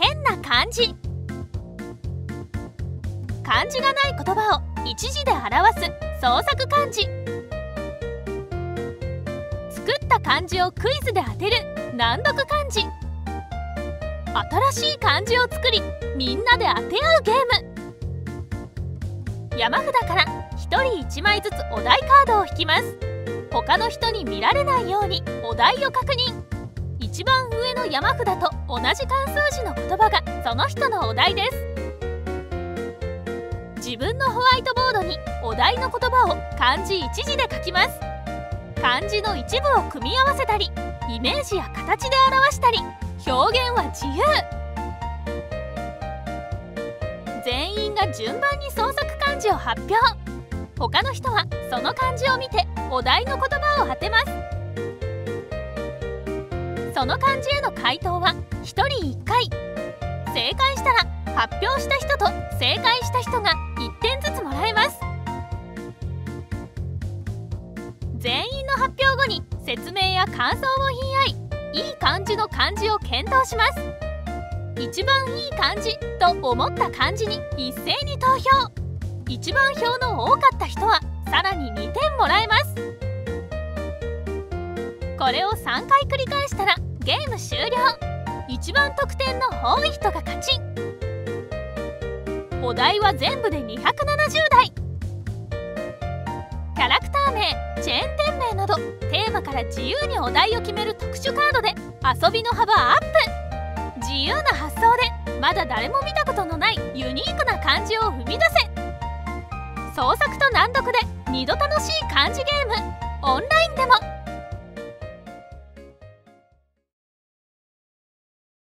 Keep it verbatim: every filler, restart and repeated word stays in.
変な漢字。漢字がない言葉を一字で表す創作漢字。作った漢字をクイズで当てる難読漢字。新しい漢字を作り、みんなで当て合うゲーム。山札からひとりいちまいずつお題カードを引きます。他の人に見られないようにお題を確認。一番上の山札と同じ漢数字の言葉がその人のお題です。自分のホワイトボードにお題の言葉を漢字一字で書きます。漢字の一部を組み合わせたり、イメージや形で表したり、表現は自由。全員が順番に創作漢字を発表。他の人はその漢字を見てお題の言葉を当てます。その漢字への回答はひとりいっかい。正解したら発表した人と正解した人がいってんずつもらえます。全員の発表後に説明や感想を言い合い、いい感じの漢字を検討します。一番いい漢字と思った漢字に一斉に投票。一番票の多かった人はさらににてんもらえます。これをさんかい繰り返したらゲーム終了。一番得点の多い人が勝ち。お題は全部でにひゃくななじゅうだい。キャラクター名、チェーン店名などテーマから自由にお題を決める特殊カードで遊びの幅アップ。自由な発想でまだ誰も見たことのないユニークな漢字を生み出せ。創作と難読でにど楽しい漢字ゲーム、オンラインでも。